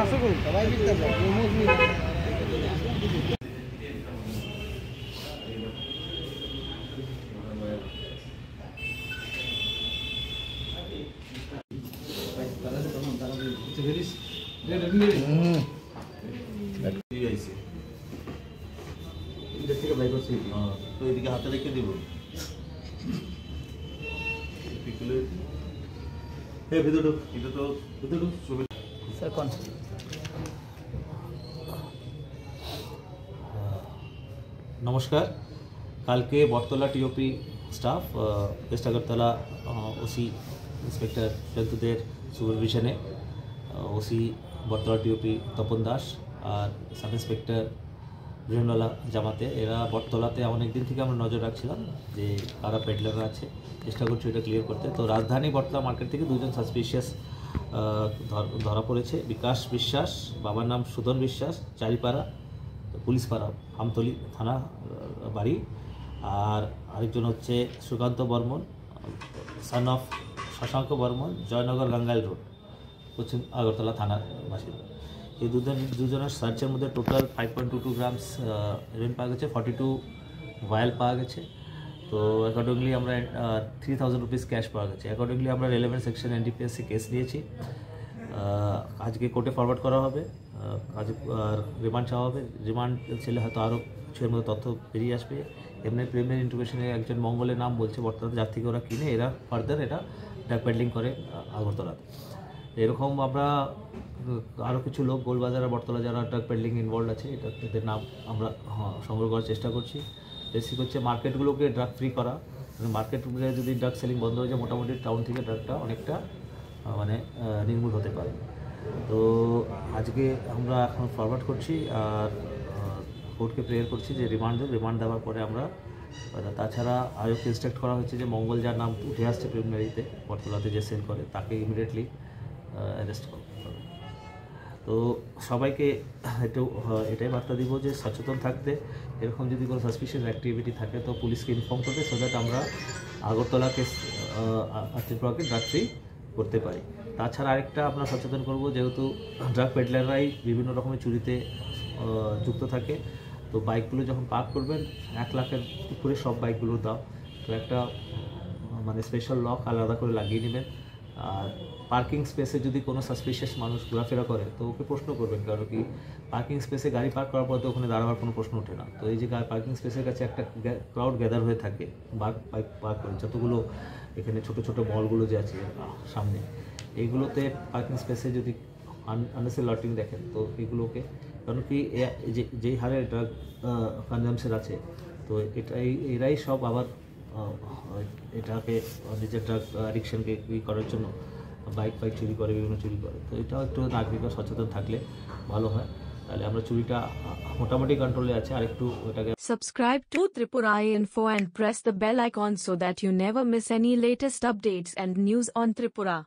हाथ रेखे दीब हे ভিতর ঢুক सर कौन नमस्कार कल के Battala TOP staff waste Agartala OC inspector Jantudev सुपरविजने ओसी बट्टला टीओपी तपन दास और सब इंस्पेक्टर वीरेंद्रला जमाते एरा बट्टलाते अनेक दिन थेके आमरा नजर राखछिलाम जे कारा पेडलार आछे चेष्टा करछि एटा क्लियर करते। तो राजधानी बट्टला मार्केट थेके दुइजन सस्पिशियस धरा पड़े विकास विश्वास बाबार नाम सुधन विश्वास चारिपाड़ा पुलिसपाड़ा हामतली थाना बाड़ी और आरेकजन होच्छे Sukanta Barman son of Shashank Barman Jaynagar Gangail road पश्चिम आगरतला थानार बासिंदा। ये दूजन सार्चर मध्य टोटाल 5.22 ग्राम्स हेरोइन पाওয়া গেছে 42 वायल पाওয়া গেছে। तो अकॉर्डिंगली 3000 रुपीस कैश पाওয়া গেছে। Accordingly relevant section NDPS case নিয়েছি आज के कोर्टे फॉरवर्ड करा হবে आज रिमांड চাওয়া হবে। रिमांड ছেলে হয়তো আরো কিছুর মধ্যে তথ্য বেরিয়ে আসবে। এমনি প্রিলিমিনারি ইনভেস্টিগেশনে একজন মঙ্গলের নাম বলছে বর্তমানে যার থেকে ওরা কিনে এরা ফার্দার এটা ড্রাগ পেডলিং করে আগরতলা। এরকম আমরা আরো কিছু লোক গোলবাজার আর বর্তলা যারা ড্রাগ পেডলিং ইনভলভ আছে এদের নাম আমরা সংগ্রহ করার চেষ্টা করছি। बेसिक होच्छे मार्केटगुलो के ड्रग फ्री करा मार्केट जो ड्रग सेलिंग बंद हो जाए मोटामुटी टाउन थेके ड्रगटा अनेकटा माने निर्मूल होते पारे। तो आज के हमरा एखन फरवर्ड करछि आर कोर्ट के प्रेयर करछि जे रिमांड देवार परे আমরা তাছাড়া আয়োকে ইনস্ট্রাক্ট করা হয়েছে যে মঙ্গল যার নাম উঠে আসছে প্রিমিনারিতে বটতলাতে যে সেল করে তাকে ইমিডিয়েটলি অ্যারেস্ট করো। तो সবাইকে একটু এটাই বার্তা দিব যে সচেতন থাকতে এরকম যদি কোনো সাসপিশিয়াস অ্যাক্টিভিটি থাকে তো পুলিশকে ইনফর্ম করতে সো দ্যাট আমরা আগরতলা কেস আর্থিকভাবে ড্রাগফ্রি করতে পারি। তাছাড়া আরেকটা আমরা সচেতন করব যেহেতু ড্রাগ পেডলাররাই বিভিন্ন রকমের চুরিতে যুক্ত থাকে। তো বাইকগুলো যখন পার্ক করবেন 1 লাখের উপরে সব বাইকগুলো দাও তো একটা মানে স্পেশাল লক আলাদা করে লাগিয়ে নেবেন। আর पार्किंग स्पेसे जो को सस्पिशियस मानुष घोराफेरा करे तो ओके प्रश्न करबें कारण कि पार्किंग स्पेसे गाड़ी पार्क करार पर तो ओखाने दाड़ाबार कोनो प्रश्न उठे ना। तो ये पार्किंग स्पेसर काछे एकटा क्राउड गैदार होये थाके बाइक पार्क करे जतगुलो एखाने छोटो छोटो मलगुलो जे आछे सामने एइगुलोते पार्किंग स्पेसे जो अननेसेसारि लटिंग देखें तो एइगुलोके कारण कि जे हारे ड्राग कन्जाम्पशन आछे तो एराई सब आबार एटाके निजेर ड्राग एडिक्शन के कि करार जोन्नो बाइक फाइक चुरी कर विभिन्न चुरी कर तो एक तो नागरिक सचेतन थकले भलो है তাহলে আমরা চুরিটা মোটামুটি কন্ট্রোলে আছে। আর একটু এটাকে subscribe to Tripura info for and press the bell icon so that you never miss any latest updates and news on Tripura.